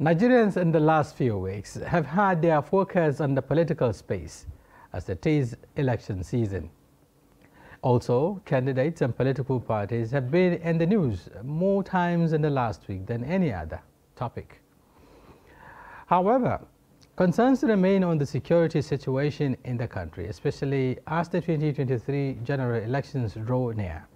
Nigerians in the last few weeks have had their focus on the political space as it is election season. Also, candidates and political parties have been in the news more times in the last week than any other topic. However, concerns remain on the security situation in the country, especially as the 2023 general elections draw near.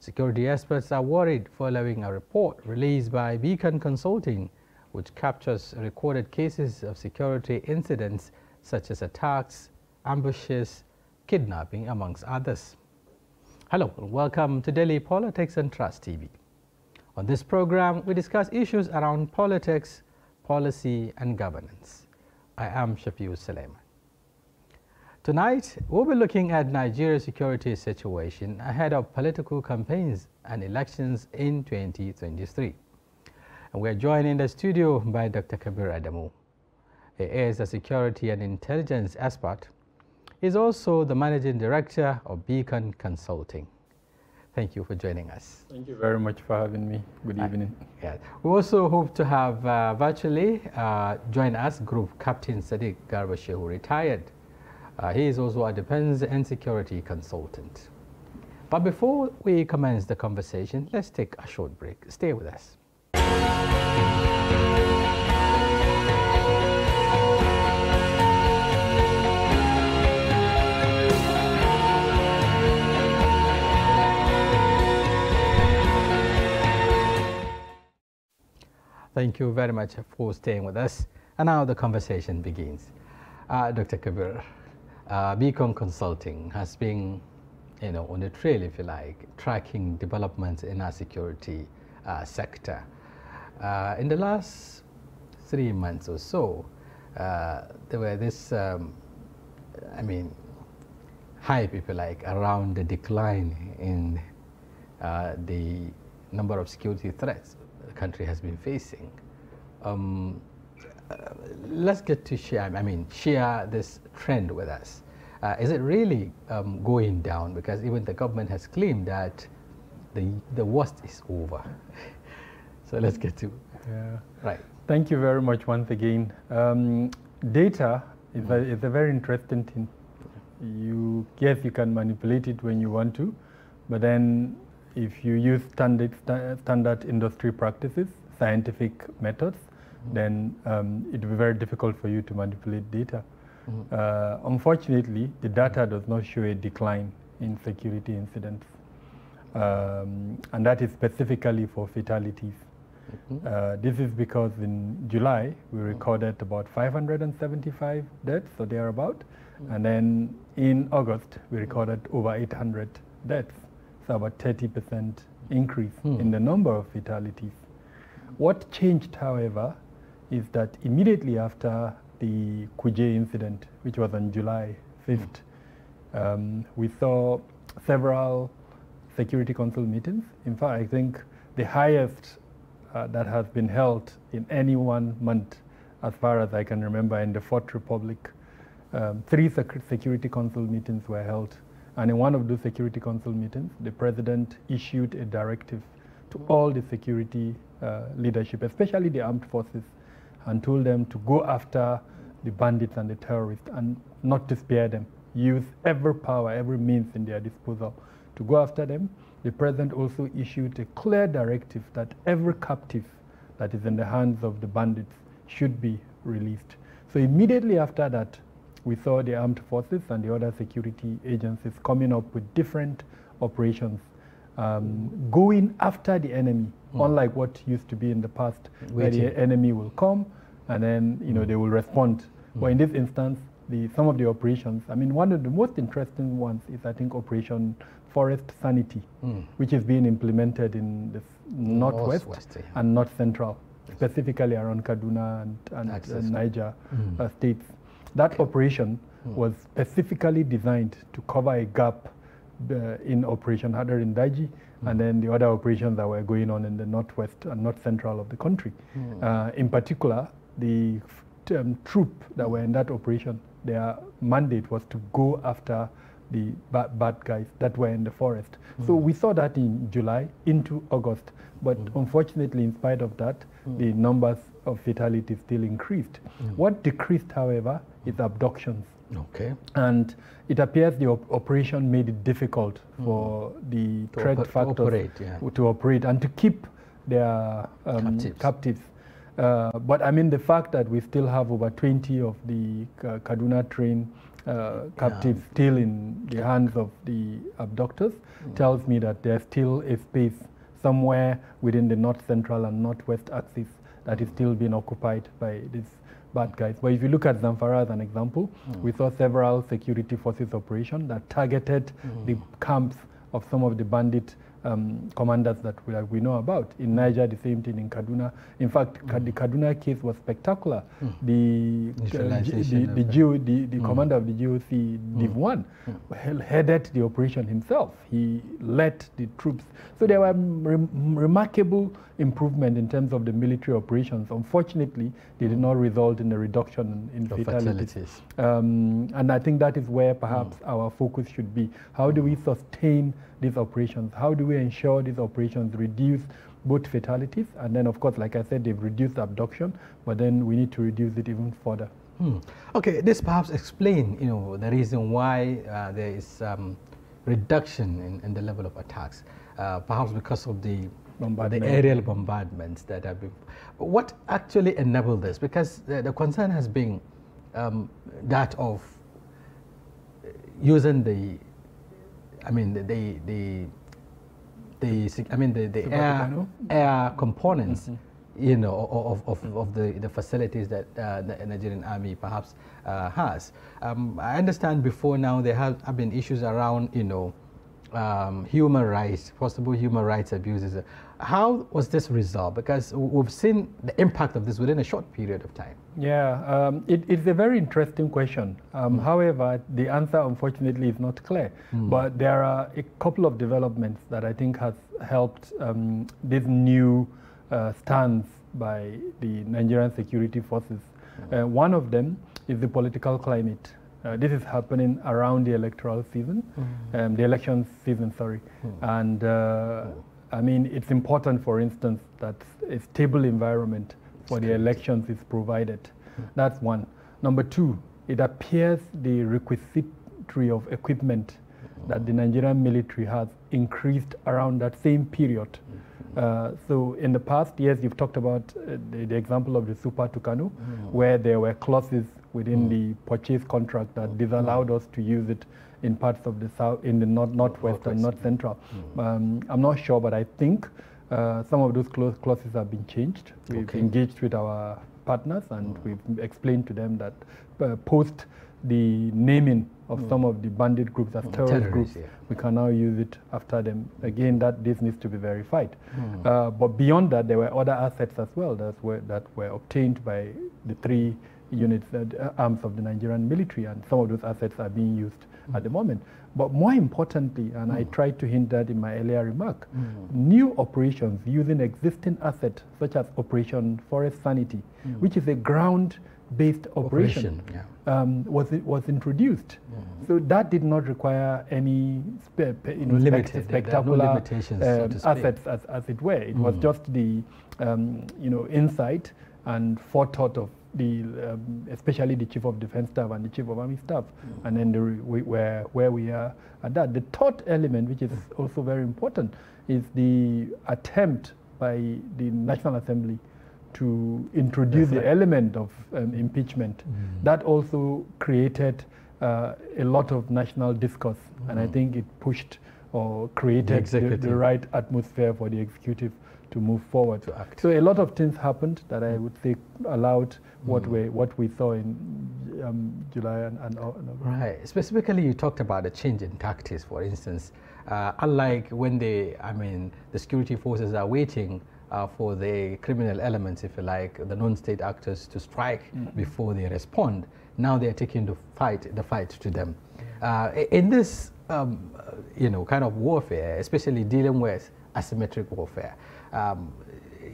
Security experts are worried following a report released by Beacon Consulting, which captures recorded cases of security incidents such as attacks, ambushes, kidnapping, amongst others. Hello and welcome to Daily Politics and Trust TV. On this program, we discuss issues around politics, policy and governance. I am Shafiu Salama. Tonight, we'll be looking at Nigeria's security situation ahead of political campaigns and elections in 2023. And we are joined in the studio by Dr. Kabir Adamu. He is a security and intelligence expert. He's also the managing director of Beacon Consulting. Thank you for joining us. Thank you very much for having me. Good evening. Yeah. We also hope to have virtually join us Group Captain Sadiq Garba Shehu, retired. He is also a defense and security consultant. But before we commence the conversation, let's take a short break. Stay with us. Thank you very much for staying with us. And now the conversation begins. Dr. Kabir, Beacon Consulting has been, on the trail, if you like, tracking developments in our security sector. In the last 3 months or so, there were this, hype, if you like, around the decline in the number of security threats the country has been facing. Let's get to share this trend with us. Is it really going down? Because even the government has claimed that the worst is over. So let's get to right. Thank you very much once again. Data is a very interesting thing. Yes, you can manipulate it when you want to, but then if you use standard industry practices, scientific methods, then it will be very difficult for you to manipulate data. Mm-hmm. Unfortunately, the data does not show a decline in security incidents, and that is specifically for fatalities. Mm-hmm. This is because in July, we recorded about 575 deaths or thereabout, mm-hmm. and then in August, we recorded over 800 deaths, so about 30% increase mm-hmm. in the number of fatalities. What changed, however, is that immediately after the Kuje incident, which was on July 5th, we saw several Security Council meetings. In fact, I think the highest that has been held in any 1 month, as far as I can remember, in the Fourth Republic. 3 Security Council meetings were held. And in one of those Security Council meetings, the President issued a directive to all the security leadership, especially the armed forces, and told them to go after the bandits and the terrorists and not to spare them. Use every power, every means in their disposal to go after them. The President also issued a clear directive that every captive that is in the hands of the bandits should be released. So immediately after that, we saw the armed forces and the other security agencies coming up with different operations, going after the enemy, unlike what used to be in the past, where the enemy will come and then they will respond. But in this instance, some of the operations, one of the most interesting ones is, I think, Operation Forest Sanity, which is being implemented in the northwest and north central, specifically around Kaduna and Niger states. That operation was specifically designed to cover a gap in Operation Hadar in Daji, and then the other operations that were going on in the northwest and north central of the country. In particular, the troop that were in that operation, their mandate was to go after the bad guys that were in the forest. Mm. So we saw that in July into August, but unfortunately, in spite of that, the numbers of fatalities still increased. What decreased, however, is abductions. Okay. And it appears the operation made it difficult for the threat factors to operate, and to keep their captives. But I mean, the fact that we still have over 20 of the Kaduna train captives still in the hands of the abductors tells me that there's still a space somewhere within the North Central and Northwest axis that is still being occupied by this bad guys. But if you look at Zamfara as an example, we saw several security forces operations that targeted the camps of some of the bandit commanders that we know about. In Niger, the same thing, in Kaduna. In fact, the Kaduna case was spectacular. The commander of the GOC, Div 1, headed the operation himself. He led the troops. So there were remarkable improvements in terms of the military operations. Unfortunately, they did not result in a reduction in fatalities. And I think that is where perhaps our focus should be. How do we sustain these operations? How do we ensure these operations reduce both fatalities and then, of course, like I said, they've reduced abduction, but then we need to reduce it even further. Okay, this perhaps explains, you know, the reason why there is reduction in the level of attacks, perhaps because of the aerial bombardments that have been. What actually enabled this? Because the concern has been that of using the the air components, you know, of the facilities that the Nigerian army perhaps has. I understand before now there have been issues around, you know, human rights, possible human rights abuses. How was this resolved? Because we've seen the impact of this within a short period of time. Yeah, it's a very interesting question. However, the answer, unfortunately, is not clear. But there are a couple of developments that I think has helped this new stance by the Nigerian security forces. One of them is the political climate. This is happening around the electoral season, the election season, sorry. And I mean, it's important, for instance, that a stable environment for the elections is provided. That's one. Number two, it appears the requisitory of equipment that the Nigerian military has increased around that same period. So in the past years, you've talked about the example of the Super Tucano, where there were clauses within the purchase contract that disallowed us to use it in parts of the south, in the northwest and north central. I'm not sure, but I think some of those clauses have been changed. We've engaged with our partners and we've explained to them that post the naming of some of the bandit groups as terrorist groups, we can now use it after them. Again, that this needs to be verified. But beyond that, there were other assets as well that were obtained by the three units, arms of the Nigerian military, and some of those assets are being used at the moment. But more importantly, and I tried to hint that in my earlier remark, new operations using existing assets, such as Operation Forest Sanity, which is a ground-based operation was introduced. So that did not require any spectacular limitations, so assets, as it were. It was just the you know, insight and forethought of the, especially the Chief of Defense Staff and the Chief of Army Staff, and then where we are at that. The third element, which is also very important, is the attempt by the National Assembly to introduce the element of impeachment. That also created a lot of national discourse, and I think it pushed or created the right atmosphere for the executive to move forward. To act. So a lot of things happened that I would say allowed what we saw in July and August. Right. Specifically, you talked about the change in tactics, for instance. Unlike when the security forces are waiting for the criminal elements, if you like, the non-state actors to strike before they respond. Now they are taking the fight to them. In this, you know, kind of warfare, especially dealing with asymmetric warfare,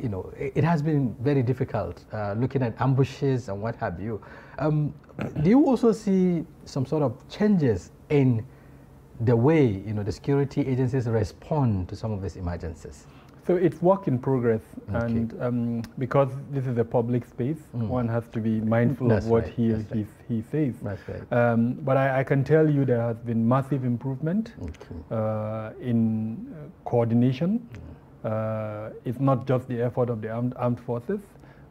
you know, it has been very difficult looking at ambushes and what have you. Do you also see some sort of changes in the way the security agencies respond to some of these emergencies? So it's work in progress, okay. And because this is a public space, one has to be mindful of what he says. That's right. But I can tell you there has been massive improvement in coordination. It's not just the effort of the armed forces.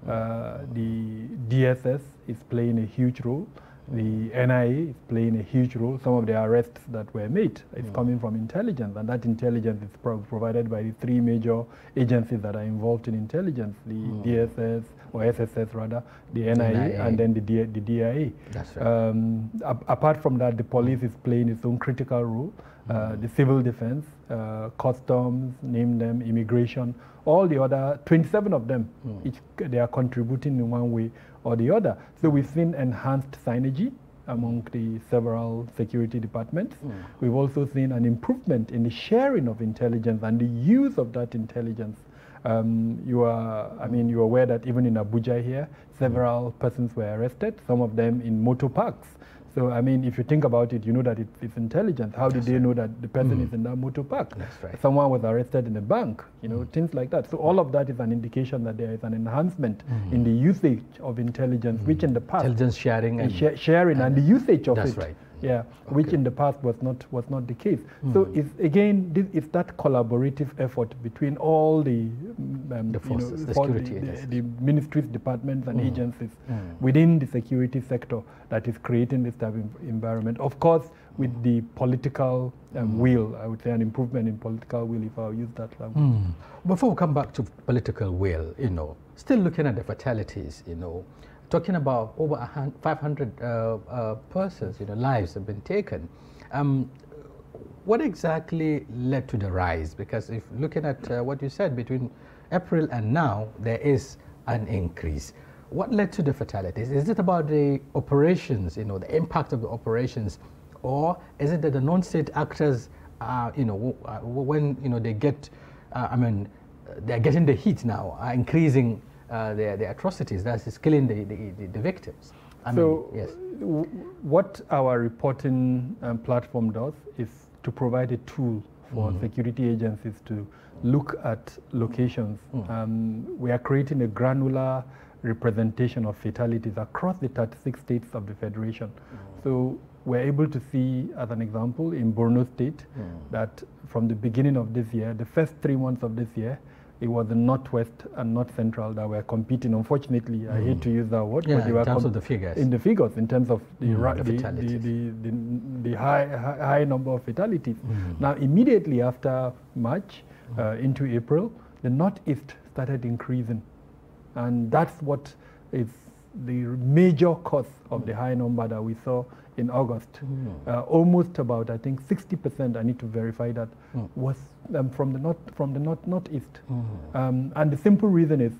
The DSS is playing a huge role. The NIA is playing a huge role. Some of the arrests that were made is coming from intelligence, and that intelligence is provided by the three major agencies that are involved in intelligence, the DSS, or SSS rather, the NIA, and then the DIA. That's right. Apart from that, the police is playing its own critical role. The civil defense, customs, name them, immigration, all the other, 27 of them, they are contributing in one way or the other. So we've seen enhanced synergy among the several security departments. We've also seen an improvement in the sharing of intelligence and the use of that intelligence. You are, I mean, you're aware that even in Abuja here, several persons were arrested, some of them in motor parks. So, I mean, if you think about it, you know that it's intelligence. How did they know that the person is in that motor park? That's right. Someone was arrested in a bank, you know, things like that. So all of that is an indication that there is an enhancement in the usage of intelligence, which in the past... Intelligence sharing and... sharing and the usage of it. That's right. Yeah, which in the past was not the case. So it's that collaborative effort between all the forces, the ministries, departments, and agencies within the security sector that is creating this type of environment. Of course, with the political will, I would say an improvement in political will, if I use that language. Before we come back to political will, still looking at the fatalities, talking about over 500 persons, lives have been taken. What exactly led to the rise? Because if looking at what you said, between April and now, there is an increase. What led to the fatalities? Is it about the operations, the impact of the operations, or is it that the non-state actors, when they get, they're getting the heat now, are increasing the atrocities, that is killing the victims. What our reporting platform does is to provide a tool for security agencies to look at locations. We are creating a granular representation of fatalities across the 36 states of the Federation. So we're able to see, as an example, in Borno State, that from the beginning of this year, the first 3 months of this year, it was the Northwest and North Central that were competing. Unfortunately, I hate to use that word, but they were in terms of the figures. In the figures, in terms of the high number of fatalities. Now, immediately after March into April, the Northeast started increasing, and that's what is the major cause of the high number that we saw in August. Almost about, I think, 60%. I need to verify that was from the northeast. And the simple reason is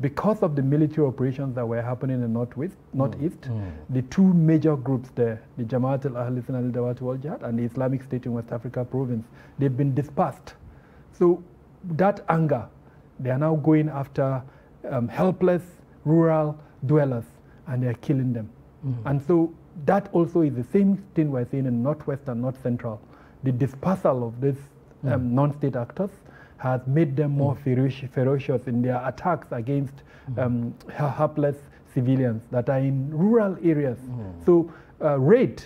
because of the military operations that were happening in the northeast. The two major groups there, the Jama'at Ahlis Sunnah wal Jihad and the Islamic State in West Africa Province, they've been dispersed. So that anger, they are now going after helpless rural dwellers, and they're killing them. And so that also is the same thing we're seeing in Northwest and North Central. The dispersal of these non-state actors has made them more ferocious in their attacks against helpless civilians that are in rural areas. So rape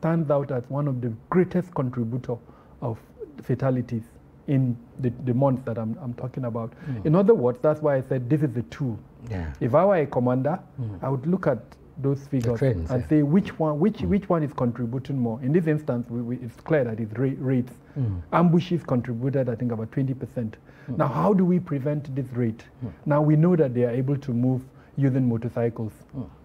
stands out as one of the greatest contributor of fatalities in the month that I'm talking about. In other words, that's why I said this is the tool. If I were a commander, I would look at those figures trends, and say which one is contributing more. In this instance, it's clear that it's rates. Ambushes contributed, I think, about 20%. Now, how do we prevent this rate? Now, we know that they are able to move using motorcycles.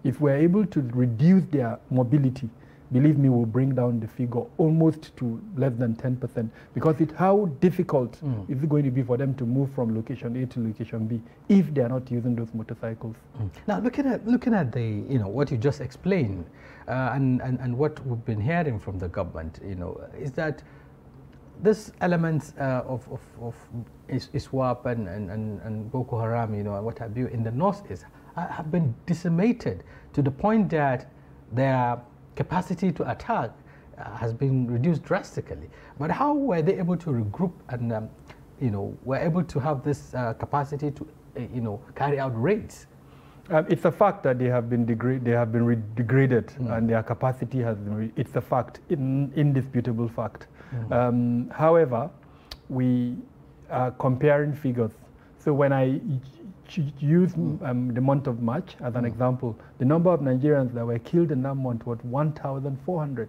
If we're able to reduce their mobility, believe me, we'll bring down the figure almost to less than 10%, because it's how difficult is it going to be for them to move from location A to location B if they are not using those motorcycles. Now, looking at the what you just explained and what we've been hearing from the government, is that this elements of ISWAP and Boko Haram, and what have you in the north have been decimated to the point that their capacity to attack has been reduced drastically. But how were they able to regroup and were able to have this capacity to carry out raids? It's a fact that they have been degraded, mm. and their capacity has been. It's a fact, indisputable fact. Mm. However, we are comparing figures. So when I use the month of March as an example, the number of Nigerians that were killed in that month was 1,400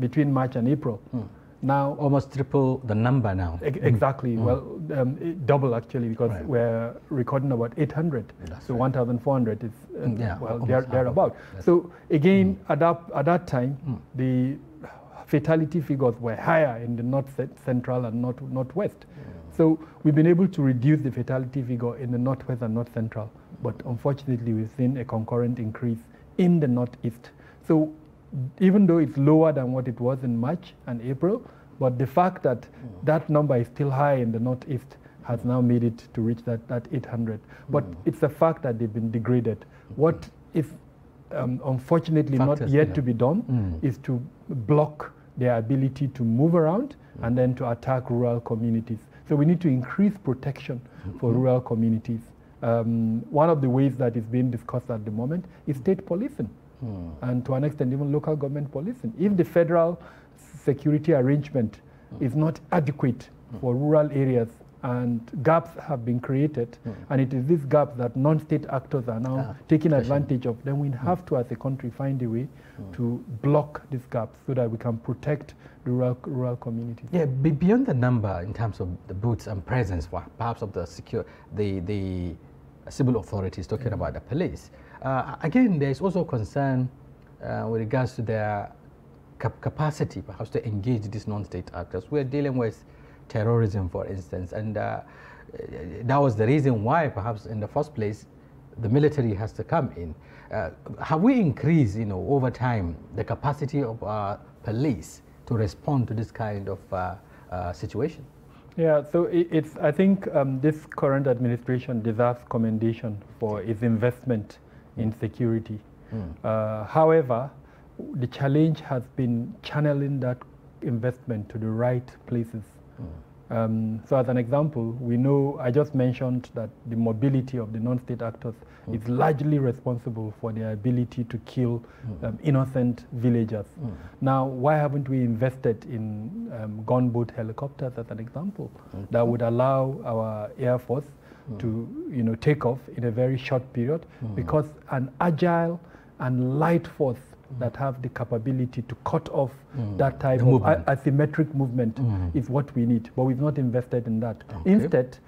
between March and April. Mm. Now almost triple the number now. Exactly. Mm. Well, double actually, because right. we're recording about 800. That's so right. 1,400 is yeah, well thereabout. Yes. So again, at that time, the fatality figures were higher in the north central and northwest. Mm. So we've been able to reduce the fatality figure in the northwest and north central, but unfortunately, we've seen a concurrent increase in the northeast. So even though it's lower than what it was in March and April, but the fact that that number is still high in the northeast has now made it to reach that 800. But it's a fact that they've been degraded. What is unfortunately not yet to be done is to block their ability to move around and then to attack rural communities. So we need to increase protection for rural communities. One of the ways that is being discussed at the moment is state policing. Mm. And to an extent, even local government policing. If the federal security arrangement is not adequate for rural areas and gaps have been created, and it is these gaps that non-state actors are now taking advantage of, then we have to, as a country, find a way to block these gaps so that we can protect the rural communities. Yeah, beyond the number in terms of the boots and presence, perhaps of the civil authorities, talking about the police. Again, there is also concern with regards to their capacity, perhaps, to engage these non-state actors. We are dealing with terrorism, for instance, and that was the reason why, perhaps, in the first place, the military has to come in. Have we increased, over time, the capacity of our police to respond to this kind of situation? Yeah, so it's. I think this current administration deserves commendation for its investment in security. Mm. However, the challenge has been channeling that investment to the right places. Mm. So as an example, we know, I just mentioned that the mobility of the non-state actors is largely responsible for their ability to kill innocent villagers. Mm. Now, why haven't we invested in gunboat helicopters as an example that would allow our Air Force to take off in a very short period, because an agile and light force that have the capability to cut off that type of asymmetric movement is what we need, but we've not invested in that. Okay. Instead,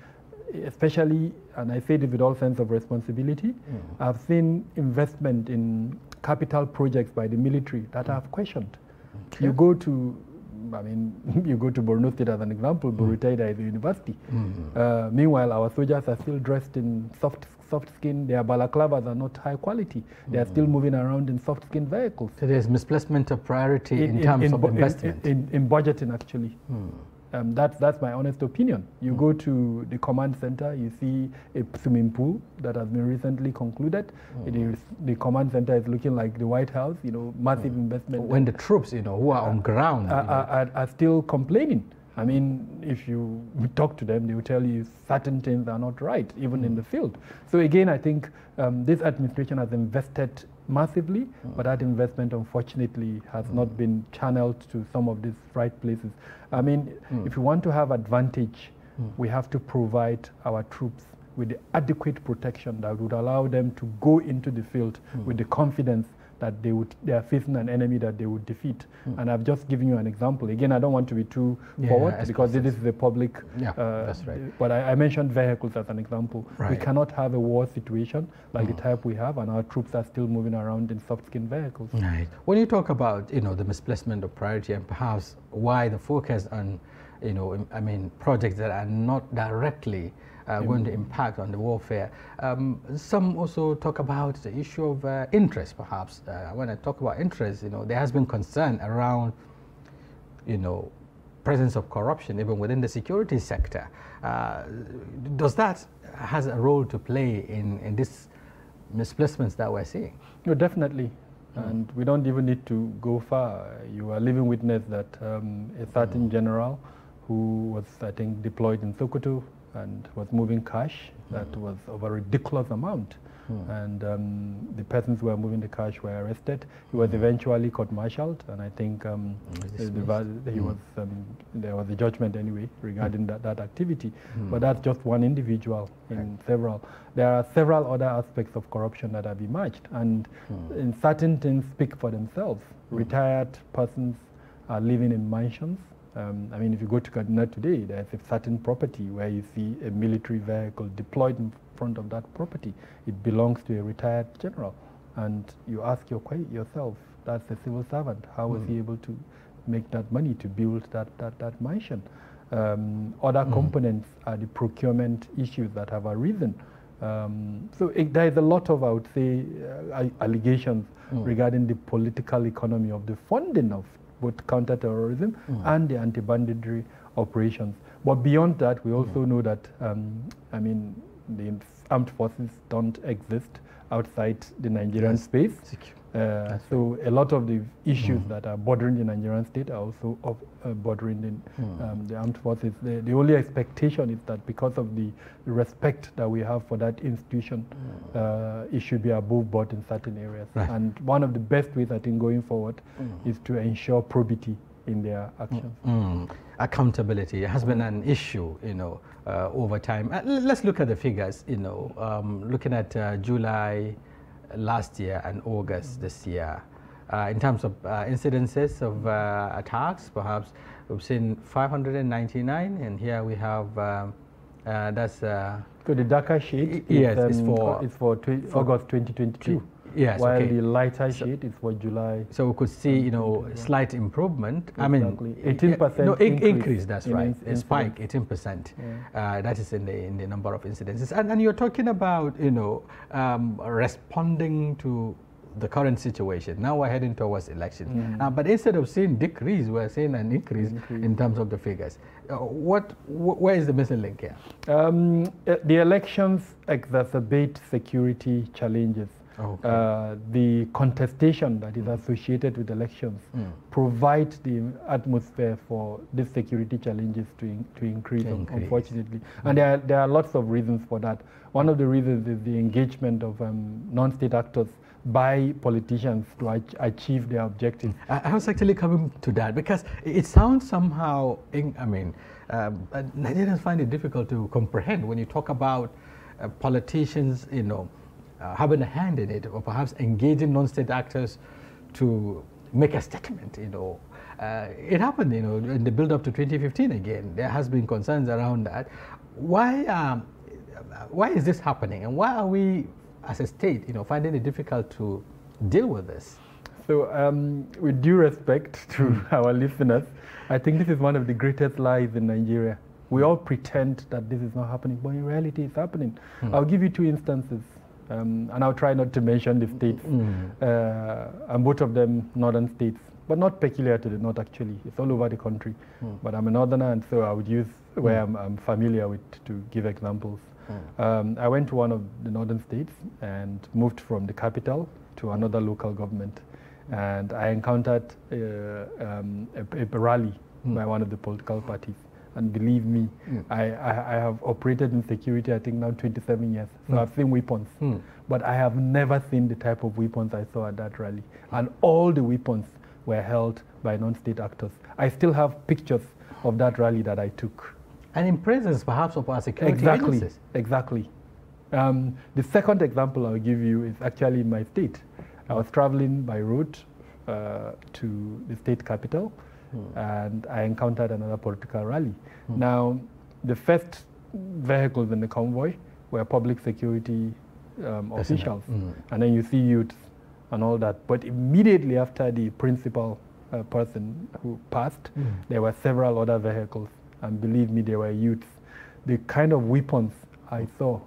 especially, and I say this with all sense of responsibility, I've seen investment in capital projects by the military that I've questioned. Okay. You go to Borno State as an example, Burutaida is a university. Meanwhile, our soldiers are still dressed in soft skin. Their balaclavas are not high quality. They are still moving around in soft skin vehicles. So there's misplacement of priority in terms of investment. In budgeting, actually. That's my honest opinion. You go to the command center, you see a swimming pool that has been recently concluded. The command center is looking like the White House, massive investment. When the troops, who are on ground are still complaining. I mean, if you talk to them, they will tell you certain things are not right, even in the field. So again, I think this administration has invested massively, but that investment, unfortunately, has not been channeled to some of these right places. I mean, if you want to have advantage, we have to provide our troops with the adequate protection that would allow them to go into the field with the confidence that they are facing an enemy that they would defeat. And I've just given you an example. Again, I don't want to be too forward because this is the public. Yeah, that's right. But I mentioned vehicles as an example. Right. We cannot have a war situation like the type we have, and our troops are still moving around in soft-skin vehicles. Right. When you talk about the misplacement of priority and perhaps why the focus on projects that are not directly going to impact on the warfare. Some also talk about the issue of interest, perhaps. When I talk about interest, there has been concern around, presence of corruption even within the security sector. Does that has a role to play in this misplacements that we're seeing? No, definitely. And we don't even need to go far. You are living witness that a certain general who was, I think, deployed in Sokoto and was moving cash that was of a ridiculous amount. And the persons who were moving the cash were arrested. He was eventually court-martialed, and I think there was a judgment anyway regarding that activity. But that's just one individual in several. There are several other aspects of corruption that have emerged, and in certain things speak for themselves. Retired persons are living in mansions. I mean, if you go to Kaduna today, there's a certain property where you see a military vehicle deployed in front of that property. It belongs to a retired general. And you ask yourself, that's a civil servant. How was he able to make that money to build that mansion? Other components are the procurement issues that have arisen. So there's a lot of, I would say, allegations regarding the political economy of the funding of both counterterrorism and the anti-banditry operations. But beyond that, we also know that, I mean, the armed forces don't exist outside the Nigerian space. So a lot of the issues that are bordering the Nigerian state are also bordering the armed forces. The only expectation is that because of the respect that we have for that institution, it should be above board in certain areas. Right. And one of the best ways, I think, going forward is to ensure probity in their actions. Accountability has been an issue, you know, over time. Let's look at the figures, you know, looking at July last year and August this year. In terms of incidences of attacks, perhaps we've seen 599, and here we have that's... so the darker shade is for August 2022. Yes, while the lighter shade is for July. So we could see, you know, slight improvement. Exactly. I mean, 18% increase. That's right. A spike, 18%. Yeah. That is in the number of incidences. And you're talking about, you know, responding to the current situation. Now we're heading towards elections. But instead of seeing decrease, we're seeing an increase in terms of the figures. Where is the missing link here? The elections exacerbate security challenges. Okay. The contestation that is associated with elections provides the atmosphere for these security challenges to increase. Unfortunately. And there are lots of reasons for that. One of the reasons is the engagement of non-state actors by politicians to achieve their objectives. I was actually coming to that because it sounds somehow, Nigerians find it difficult to comprehend when you talk about politicians, you know, having a hand in it, or perhaps engaging non-state actors to make a statement, you know. It happened, you know, in the build-up to 2015 again. There has been concerns around that. Why is this happening, and why are we, as a state, you know, finding it difficult to deal with this? So, with due respect to our listeners, I think this is one of the greatest lies in Nigeria. We all pretend that this is not happening, but in reality, it's happening. I'll give you two instances. And I'll try not to mention the states, and both of them northern states, but not peculiar to the north actually. It's all over the country. But I'm a northerner, and so I would use where I'm familiar with to give examples. I went to one of the northern states and moved from the capital to another local government. And I encountered a rally by one of the political parties. And believe me, I have operated in security, I think now 27 years. So I've seen weapons. But I have never seen the type of weapons I saw at that rally. And all the weapons were held by non-state actors. I still have pictures of that rally that I took. And in presence, perhaps, of our security agencies. Exactly. The second example I'll give you is actually in my state. I was traveling by road to the state capital. And I encountered another political rally. Now, the first vehicles in the convoy were public security officials, and then you see youths and all that. But immediately after the principal person who passed, there were several other vehicles, and believe me, there were youths. The kind of weapons I saw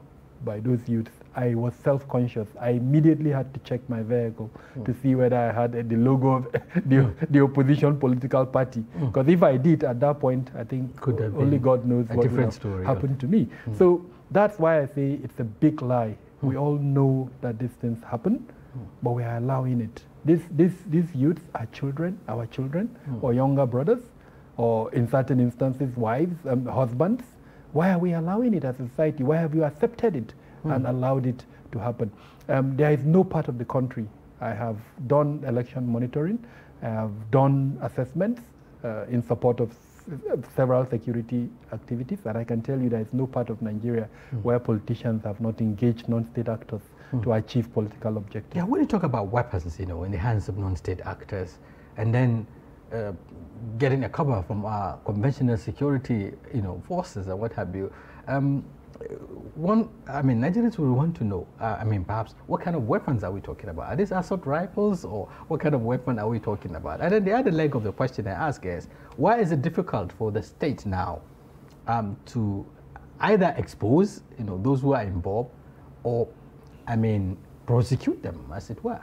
by those youths, I was self-conscious. I immediately had to check my vehicle to see whether I had the logo of the opposition political party. Because if I did at that point, I think only God knows what would happen to me. So that's why I say it's a big lie. We all know that these things happen, but we are allowing it. These youths are children, our children, or younger brothers, or in certain instances wives, husbands. Why are we allowing it as a society? Why have you accepted it and allowed it to happen? There is no part of the country. I have done election monitoring. I have done assessments in support of several security activities, and I can tell you there is no part of Nigeria where politicians have not engaged non-state actors to achieve political objectives. Yeah, when you talk about weapons, you know, in the hands of non-state actors, and then getting a cover from our conventional security, you know, forces or what have you. I mean, Nigerians will want to know, I mean, perhaps, what kind of weapons are we talking about? Are these assault rifles, or what kind of weapon are we talking about? And then the other leg of the question I ask is, why is it difficult for the state now to either expose, you know, those who are involved, or, I mean, prosecute them, as it were?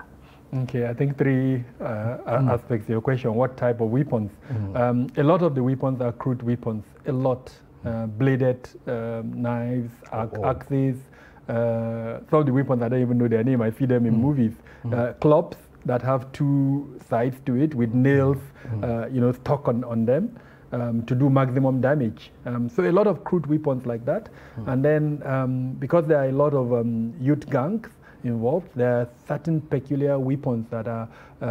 Okay, I think three aspects to your question. What type of weapons? A lot of the weapons are crude weapons, a lot. Bladed knives, axes, some of the weapons I don't even know their name, I see them in movies. Clubs that have two sides to it with nails, you know, stuck on them to do maximum damage. So a lot of crude weapons like that. And then because there are a lot of youth gangs involved, there are certain peculiar weapons that are,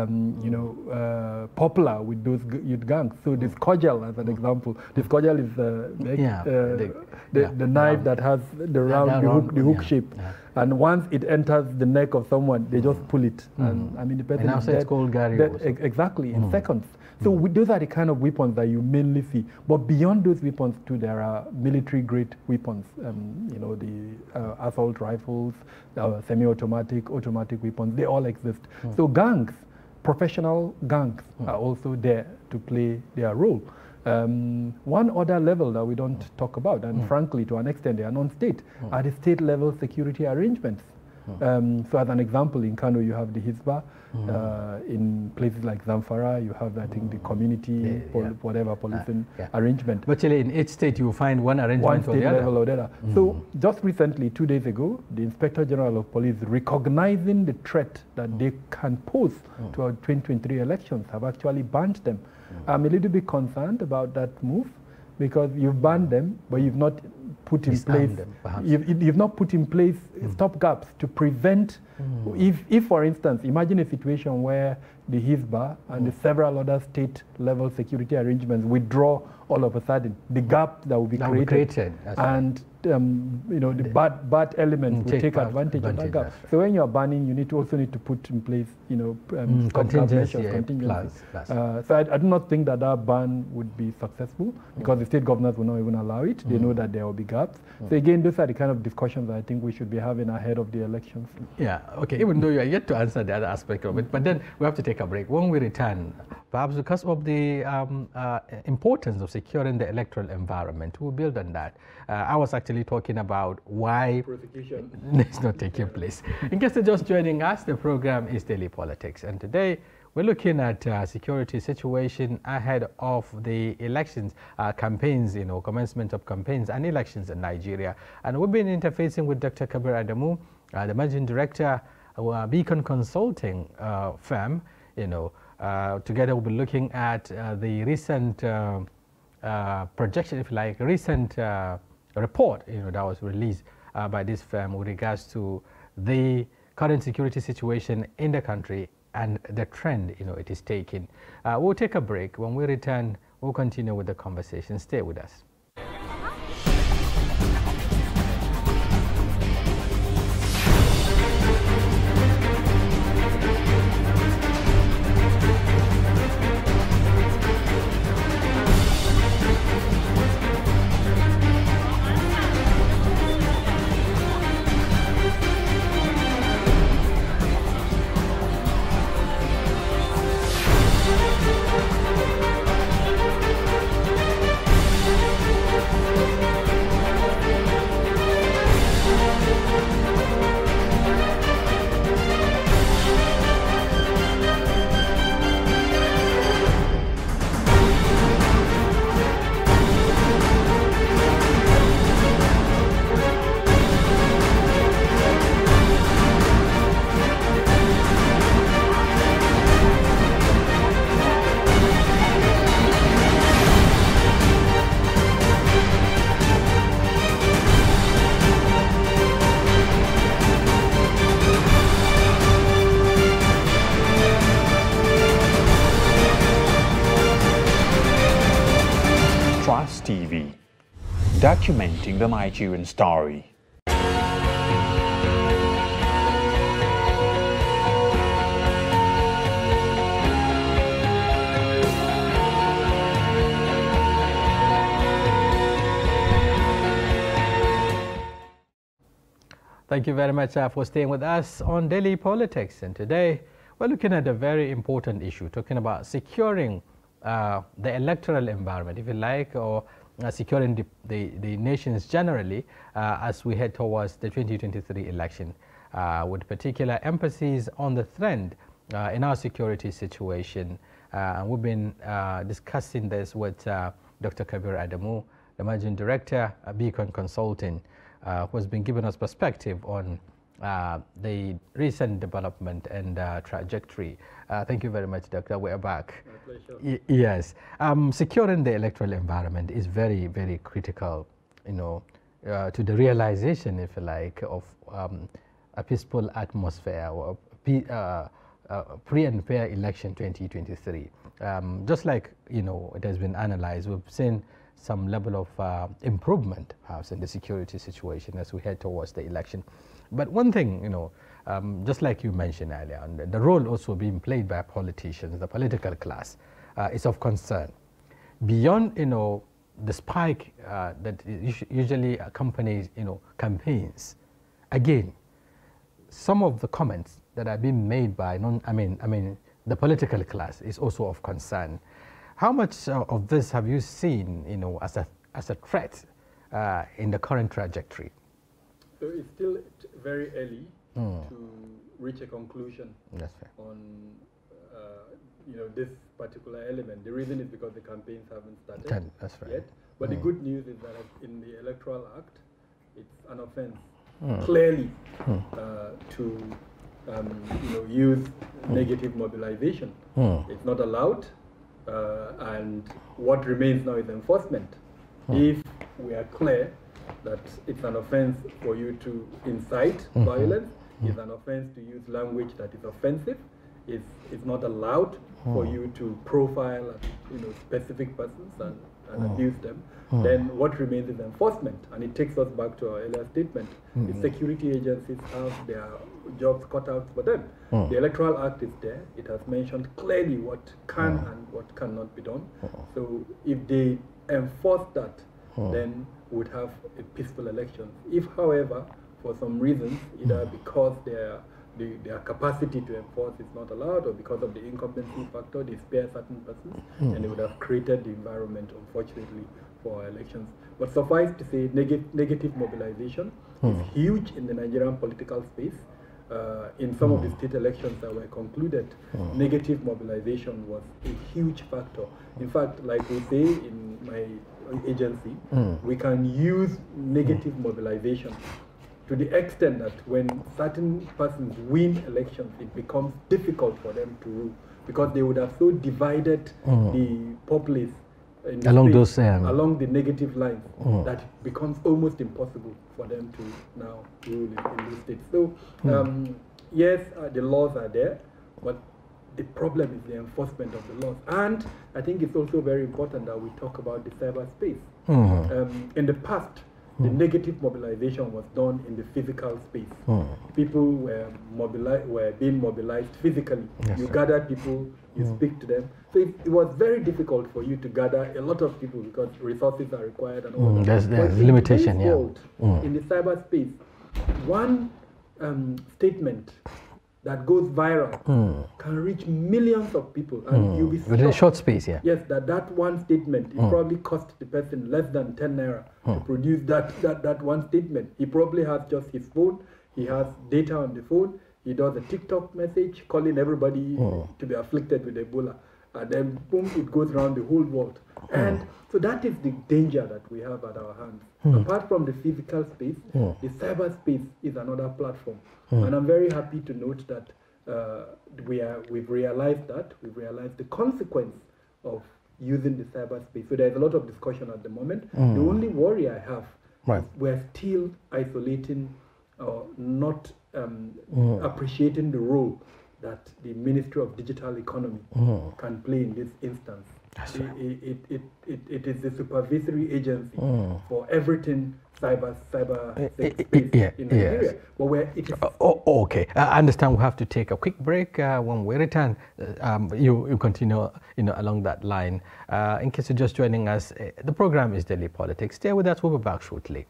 you know, popular with those youth gangs. So this cudgel, as an example, this cudgel is the knife that has the round, the hook shape. Yeah. And once it enters the neck of someone, they just pull it. And I mean, the person is dead, exactly, in seconds. So those are the kind of weapons that you mainly see. But beyond those weapons too, there are military-grade weapons. You know, the assault rifles, semi-automatic, automatic weapons. They all exist. So gangs, professional gangs, are also there to play their role. One other level that we don't talk about, and frankly, to an extent, they are non-state, are the state-level security arrangements. So as an example, in Kano you have the Hizbah, in places like Zamfara you have, I think, the community, whatever, policing arrangement. Virtually in each state you find one arrangement or the other. So just recently, 2 days ago, the Inspector General of Police, recognizing the threat that they can pose to our 2023 elections, have actually banned them. I'm a little bit concerned about that move, because you've banned them, but you've not put in place, you've not put in place stopgaps to prevent, if for instance, imagine a situation where the Hizbah and the several other state-level security arrangements withdraw all of a sudden, the gap that will be created, and you know, the bad elements will take advantage of that gap. Right. So when you are banning, you need to also put in place, you know, contingency. So I do not think that that ban would be successful, because the state governors will not even allow it. They know that there will be gaps. So again, those are the kind of discussions I think we should be having ahead of the elections. Yeah. Okay. Even though you are yet to answer the other aspect of it, but then we have to take a break. When we return, perhaps because of the importance of securing the electoral environment, we'll build on that. I was actually talking about why it's not taking place. In case you're just joining us, the program is Daily Politics, and today we're looking at security situation ahead of the elections, campaigns, you know, commencement of campaigns and elections in Nigeria. And we've been interfacing with Dr. Kabir Adamu, the managing director of Beacon Consulting firm. You know, together we'll be looking at the recent projection, if you like, recent report, you know, that was released by this firm with regards to the current security situation in the country and the trend, you know, it is taking. We'll take a break. When we return, we'll continue with the conversation. Stay with us. documenting the Nigerian story. Thank you very much for staying with us on Daily Politics. And today we're looking at a very important issue, talking about securing the electoral environment, if you like, or securing the nations generally as we head towards the 2023 election, with particular emphasis on the trend in our security situation. And we've been discussing this with Dr. Kabir Adamu, the Managing Director at Beacon Consulting, who has been giving us perspective on the recent development and trajectory. Thank you very much, Doctor. We're back. My pleasure. Yes. Securing the electoral environment is very, very critical, you know, to the realization, if you like, of a peaceful atmosphere or free and fair election 2023. Just like, you know, it has been analyzed, we've seen some level of improvement perhaps in the security situation as we head towards the election. But one thing, you know, just like you mentioned earlier, and the role also being played by politicians, the political class, is of concern. Beyond, you know, the spike that usually accompanies, you know, campaigns, again, some of the comments that are being made by the political class is also of concern. How much of this have you seen, you know, as a threat in the current trajectory? So it's still very early to reach a conclusion on you know, this particular element. The reason is because the campaigns haven't started yet. But the good news is that in the Electoral Act, it's an offense clearly to you know, use negative mobilization. It's not allowed. And what remains now is enforcement. If we are clear that it's an offense for you to incite violence, it's an offense to use language that is offensive, it's not allowed for you to profile, you know, specific persons and abuse them, then what remains is enforcement. And it takes us back to our earlier statement. The security agencies have their jobs cut out for them. The Electoral Act is there. It has mentioned clearly what can and what cannot be done. So if they enforce that, then we'd have a peaceful election. If, however, for some reasons, either because their capacity to enforce is not allowed, or because of the incompetency factor, they spare certain persons, and they would have created the environment, unfortunately, for our elections. But suffice to say, negative mobilization is huge in the Nigerian political space. In some of the state elections that were concluded, negative mobilization was a huge factor. In fact, like we say in my agency, we can use negative mobilization to the extent that when certain persons win elections, it becomes difficult for them to rule, because they would have so divided the populace along the negative line that it becomes almost impossible for them to now rule in these states. So, yes, the laws are there, but the problem is the enforcement of the laws. And I think it's also very important that we talk about the cyberspace. In the past, the negative mobilization was done in the physical space. People were being mobilized physically. You gather people, you speak to them. So it was very difficult for you to gather a lot of people because resources are required and all that. There's limitation, yeah. In the cyberspace, one statement that goes viral can reach millions of people, and you'll be shocked. Within a short space, yeah. Yes, that one statement, it probably cost the person less than 10 naira to produce that one statement. He probably has just his phone, he has data on the phone, he does a TikTok message calling everybody to be afflicted with Ebola, and then boom, it goes around the whole world. And so that is the danger that we have at our hands. Apart from the physical space, the cyberspace is another platform. And I'm very happy to note that we've realized that. We've realized the consequence of using the cyberspace. So there's a lot of discussion at the moment. The only worry I have is we're still isolating or not appreciating the role that the Ministry of Digital Economy can play in this instance. That's right. It is the supervisory agency for everything cyberspace in Nigeria. Yes. But where it is okay, I understand. We have to take a quick break. When we return, you continue, along that line. In case you're just joining us, the program is Daily Politics. Stay with us. We'll be back shortly.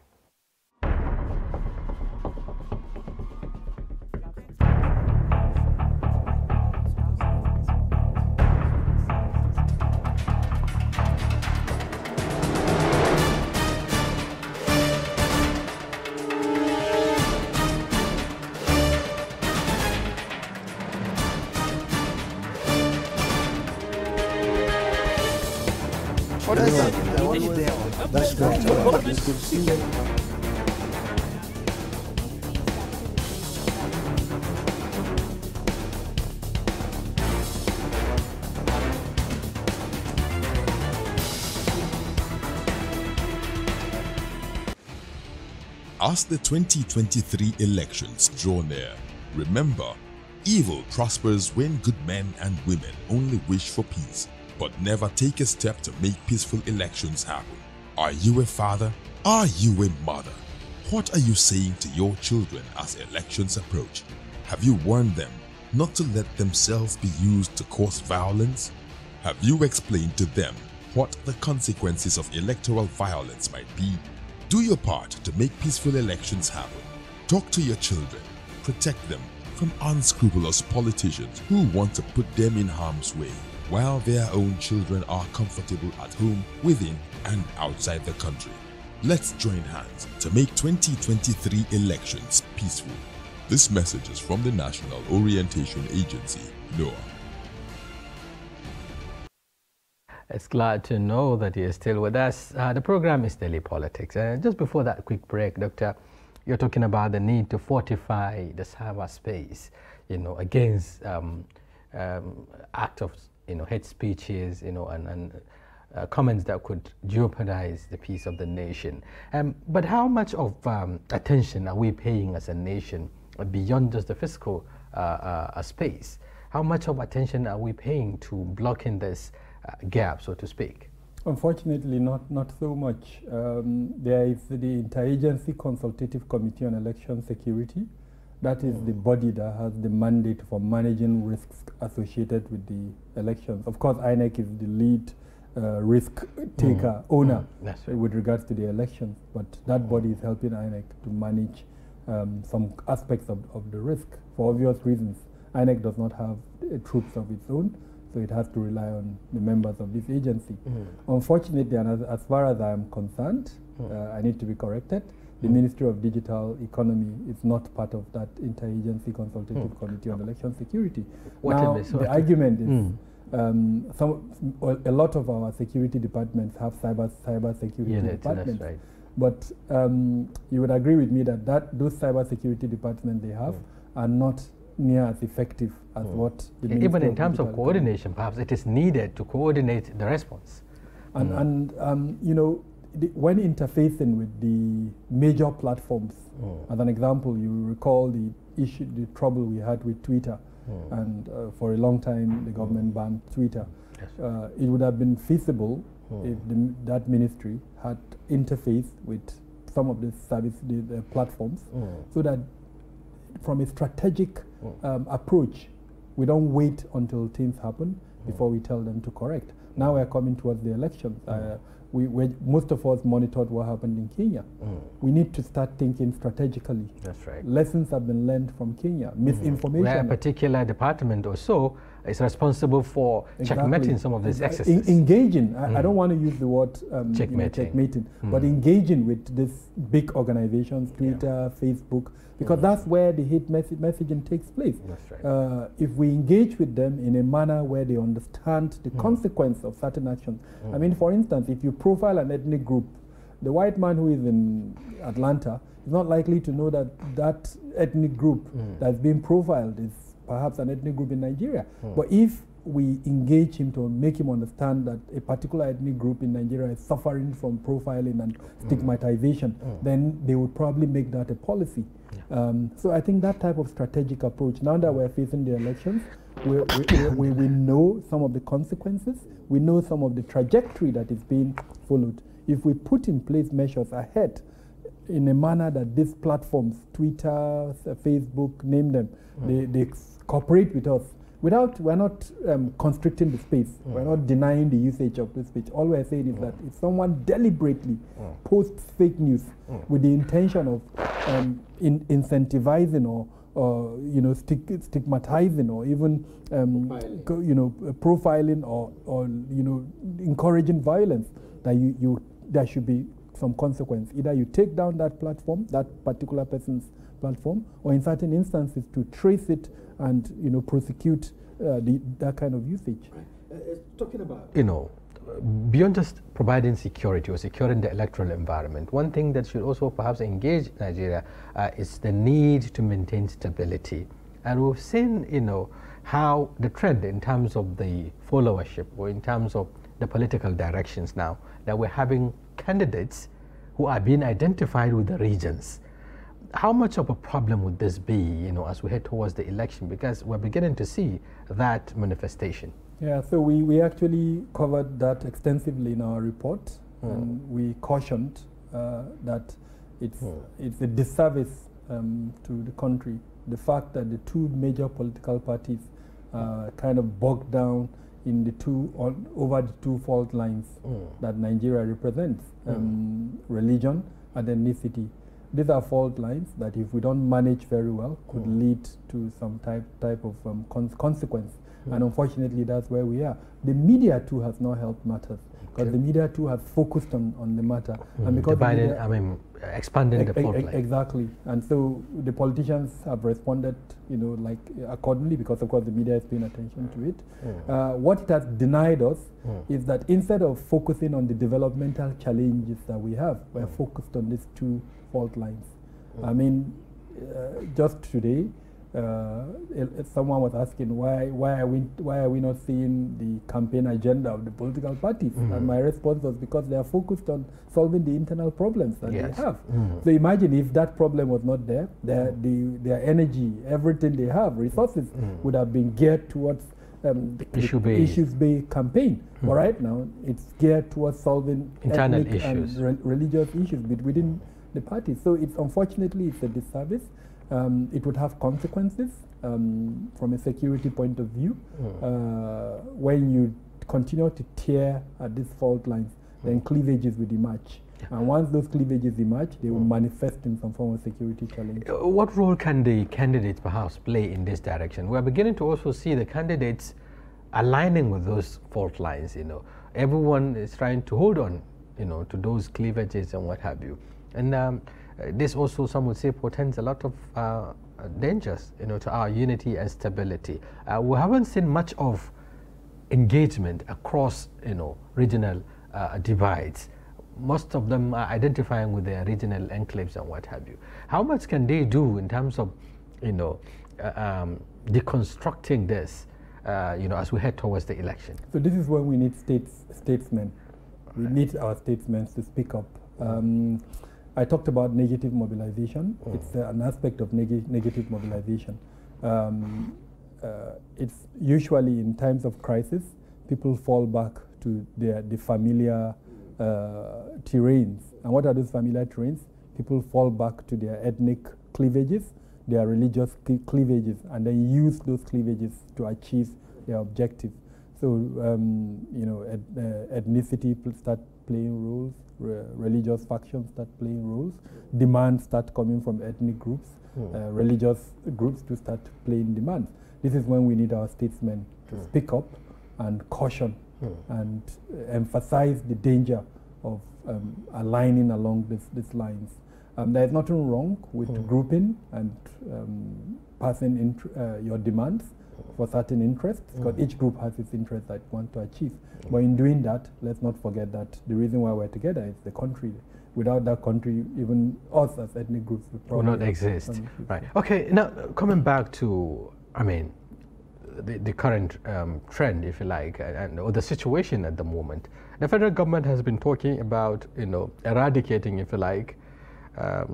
As the 2023 elections draw near, remember, evil prospers when good men and women only wish for peace, but never take a step to make peaceful elections happen. Are you a father? Are you a mother? What are you saying to your children as elections approach? Have you warned them not to let themselves be used to cause violence? Have you explained to them what the consequences of electoral violence might be? Do your part to make peaceful elections happen. Talk to your children. Protect them from unscrupulous politicians who want to put them in harm's way while their own children are comfortable at home, within and outside the country. Let's join hands to make 2023 elections peaceful. This message is from the National Orientation Agency, NOAA. It's glad to know that you're still with us. The program is Daily Politics. Just before that quick break, Doctor, you're talking about the need to fortify the cyberspace, against acts of, hate speeches, and comments that could jeopardize the peace of the nation. But how much of attention are we paying as a nation beyond just the physical space? How much of attention are we paying to blocking this gap, so to speak? Unfortunately, not so much. There is the Interagency Consultative Committee on Election Security. That is the body that has the mandate for managing risks associated with the elections. Of course, INEC is the lead risk taker, owner, with regards to the elections, but that body is helping INEC to manage some aspects of the risk. For obvious reasons, INEC does not have troops of its own, so it has to rely on the members of this agency. Unfortunately, and as far as I am concerned, I need to be corrected, the Ministry of Digital Economy is not part of that Interagency Consultative Committee on Election Security. Now, the argument is a lot of our security departments have cyber security departments. Right. But you would agree with me that, those cyber security departments they have are not near as effective as what the Ministry even in terms of coordination, perhaps it is needed to coordinate the response. And, when interfacing with the major platforms, as an example, you recall the trouble we had with Twitter, and for a long time the government banned Twitter. It would have been feasible if that ministry had interfaced with some of the service the platforms, so that from a strategic approach, we don't wait until things happen before we tell them to correct. Now we're coming towards the elections. Most of us monitored what happened in Kenya. We need to start thinking strategically. That's right. Lessons have been learned from Kenya. Misinformation. Where a particular department or so is responsible for checkmating some of these excesses. Engaging. I don't want to use the word checkmating, but engaging with these big organizations, Twitter, Facebook, because that's where the hate messaging takes place. That's right. If we engage with them in a manner where they understand the consequence of certain actions. I mean, for instance, if you profile an ethnic group, the white man who is in Atlanta is not likely to know that that ethnic group that's being profiled is perhaps an ethnic group in Nigeria. But if we engage him to make him understand that a particular ethnic group in Nigeria is suffering from profiling and stigmatization, then they would probably make that a policy. Yeah. So I think that type of strategic approach, now that we're facing the elections, we know some of the consequences, we know some of the trajectory that is being followed. If we put in place measures ahead in a manner that these platforms, Twitter, Facebook, name them, they cooperate with us. We're not constricting the space. We're not denying the usage of this space. All we're saying is that if someone deliberately posts fake news with the intention of incentivizing or you know, stigmatizing or even profiling. You know, profiling or you know, encouraging violence, that there should be some consequence. Either you take down that platform, that particular person's platform, or in certain instances to trace it and you know, prosecute that kind of usage. Right. Talking about, you know, beyond just providing security or securing the electoral environment, one thing that should also perhaps engage Nigeria is the need to maintain stability. And we've seen, you know, how the trend in terms of the followership or in terms of the political directions now, that we're having candidates who are being identified with the regions. How much of a problem would this be, you know, as we head towards the election? Because we're beginning to see that manifestation. Yeah, so we actually covered that extensively in our report, and we cautioned that it's a disservice to the country, the fact that the two major political parties are kind of bogged down in the two, over the two fault lines that Nigeria represents, religion and ethnicity. These are fault lines that, if we don't manage very well, could lead to some type of consequence. And unfortunately, that's where we are. The media too has not helped matters, because the media too has focused on the matter. And because divided, I mean, expanding the fault line. Exactly. And so the politicians have responded, you know, like accordingly, because of course the media is paying attention to it. What it has denied us is that instead of focusing on the developmental challenges that we have, we're focused on these two fault lines. I mean, just today, someone was asking why are we not seeing the campaign agenda of the political parties? And my response was, because they are focused on solving the internal problems that they have. So imagine if that problem was not there, their energy, everything they have, resources, would have been geared towards issues-based campaign. But right now, it's geared towards solving internal ethnic issues and religious issues within the party. So it's unfortunately it's a disservice. It would have consequences from a security point of view. When you continue to tear at these fault lines, then cleavages will emerge. And once those cleavages emerge, they will manifest in some form of security challenge. What role can the candidates perhaps play in this direction? We're beginning to also see the candidates aligning with those fault lines, you know. Everyone is trying to hold on, you know, to those cleavages and what have you. And this also, some would say, portends a lot of dangers, you know, to our unity and stability. We haven't seen much of engagement across, you know, regional divides. Most of them are identifying with their regional enclaves and what have you. How much can they do in terms of, you know, deconstructing this, you know, as we head towards the election? So this is when we need statesmen. We need our statesmen to speak up. I talked about negative mobilization. It's an aspect of negative mobilization. It's usually in times of crisis, people fall back to the familiar terrains. And what are those familiar terrains? People fall back to their ethnic cleavages, their religious cleavages, and then use those cleavages to achieve their objective. So, you know, ethnicity start playing roles. Religious factions start playing roles, demands start coming from ethnic groups, religious groups to start playing demands. This is when we need our statesmen to speak up and caution and emphasize the danger of aligning along these lines. There's nothing wrong with grouping and passing your demands for certain interests, because each group has its interests that want to achieve. But in doing that, let's not forget that the reason why we're together is the country. Without that country, even us as ethnic groups would probably not exist. Right. Okay, now coming back to, I mean, the current trend, if you like, and or the situation at the moment. The federal government has been talking about, you know, eradicating, if you like,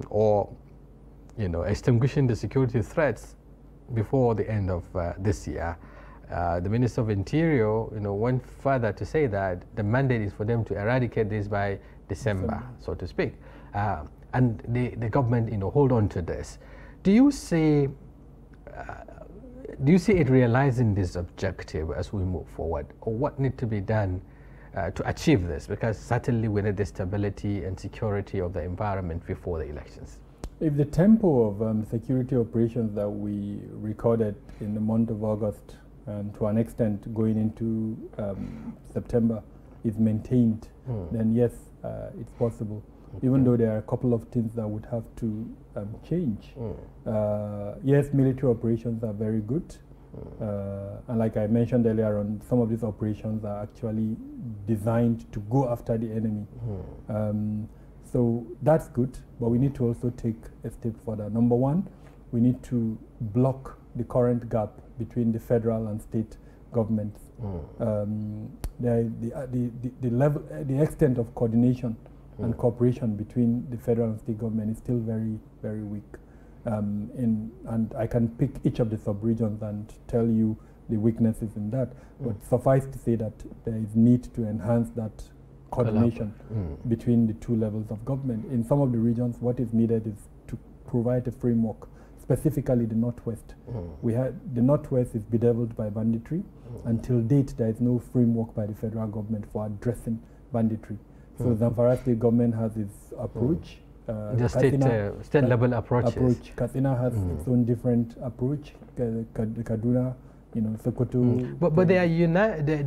or, you know, extinguishing the security threats before the end of this year. The Minister of Interior, you know, went further to say that the mandate is for them to eradicate this by December, so to speak. And the government, you know, hold on to this. Do you see it realizing this objective as we move forward, or what needs to be done to achieve this? Because certainly we need the stability and security of the environment before the elections. If the tempo of security operations that we recorded in the month of August and to an extent going into September is maintained, then yes, it's possible. Okay. Even though there are a couple of things that would have to change. Yes, military operations are very good. And like I mentioned earlier on, some of these operations are actually designed to go after the enemy. So that's good, but we need to also take a step further. Number one, we need to block the current gap between the federal and state governments. The extent of coordination and cooperation between the federal and state government is still very, very weak. And I can pick each of the sub-regions and tell you the weaknesses in that. But suffice to say that there is need to enhance that coordination between the two levels of government. In some of the regions, what is needed is to provide a framework, specifically the Northwest. The Northwest is bedeviled by banditry. Until date, there is no framework by the federal government for addressing banditry. So Zamfara state government has its approach. The state level approach. Katsina has its own different approach. Kaduna, you know, Sokoto. But they're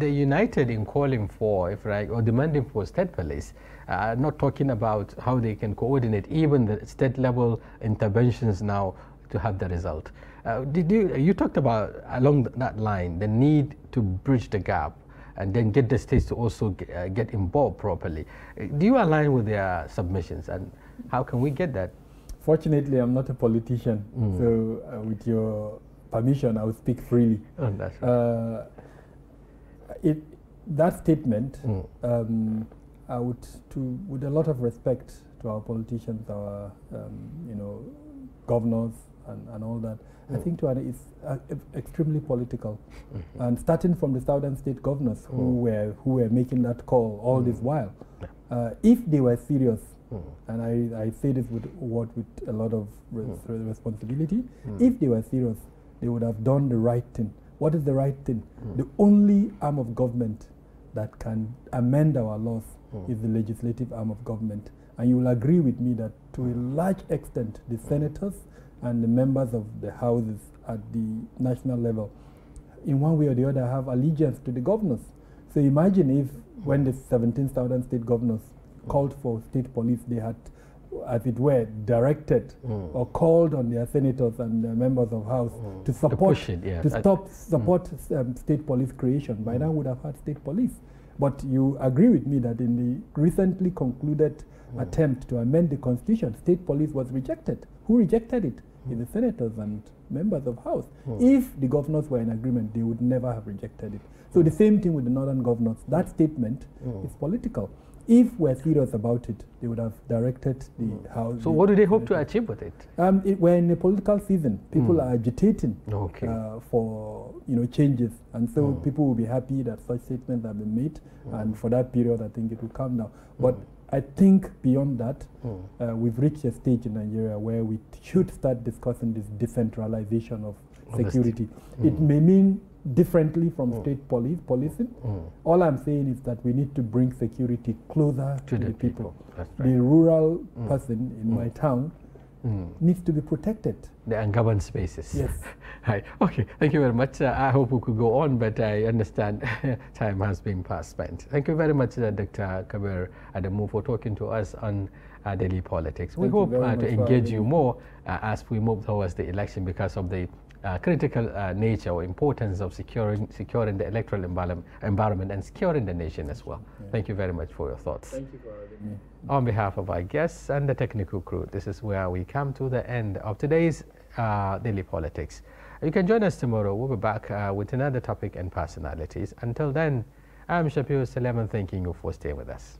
united in calling for, if right, or demanding for state police. Not talking about how they can coordinate even the state level interventions now to have the result. You talked about along that line the need to bridge the gap and then get the states to also get involved properly. Do you align with their submissions, and how can we get that? Fortunately, I'm not a politician, so with your permission, I will speak freely. That's right. That statement, I would, with a lot of respect to our politicians, our you know, governors, and all that, I think it's extremely political. And starting from the southern state governors who were making that call all this while, if they were serious, and I say this with a lot of responsibility, if they were serious, they would have done the right thing. What is the right thing? The only arm of government that can amend our laws is the legislative arm of government. And you will agree with me that to a large extent, the senators and the members of the houses at the national level, in one way or the other, have allegiance to the governors. So imagine if when the 17 southern state governors called for state police, they had, as it were, directed or called on their senators and their members of house to support, to support state police creation. By now would have had state police. But you agree with me that in the recently concluded attempt to amend the constitution, state police was rejected. Who rejected it? The senators and members of house. If the governors were in agreement, they would never have rejected it. So the same thing with the northern governors. That statement is political. If we're serious about it, they would have directed the house. So what do they hope to achieve with it? We're in a political season. People are agitating for, you know, changes, and so people will be happy that such statements have been made. And for that period, I think it will come down. But I think beyond that, we've reached a stage in Nigeria where we should start discussing this decentralization of security. It may mean differently from state policing. All I'm saying is that we need to bring security closer to the people. Right. The rural person in my town needs to be protected. The ungoverned spaces. Yes. Right. Okay. Thank you very much. I hope we could go on, but I understand time has been past spent. Thank you very much, Dr. Kabir Adamu, for talking to us on daily politics. We hope to engage you more as we move towards the election because of the critical nature or importance of securing the electoral environment and securing the nation as well. Thank you very much for your thoughts. Thank you for having me. On behalf of our guests and the technical crew, this is where we come to the end of today's Daily Politics. You can join us tomorrow. We'll be back with another topic and personalities. Until then, I'm Shafiu Salama, thanking you for staying with us.